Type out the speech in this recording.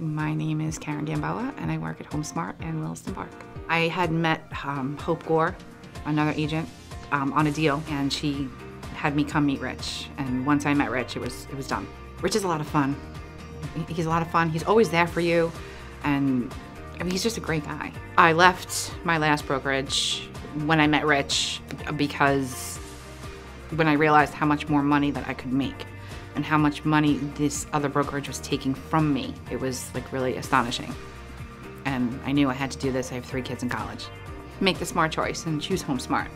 My name is Karen Gamboa, and I work at HomeSmart in Williston Park. I had met Hope Gore, another agent, on a deal, and she had me come meet Rich. And once I met Rich, it was done. Rich is a lot of fun. He's a lot of fun. He's always there for you, and I mean, he's just a great guy. I left my last brokerage when I met Rich because when I realized how much more money that I could make and how much money this other brokerage was taking from me, it was like really astonishing. And I knew I had to do this. I have 3 kids in college. Make the smart choice and choose HomeSmart.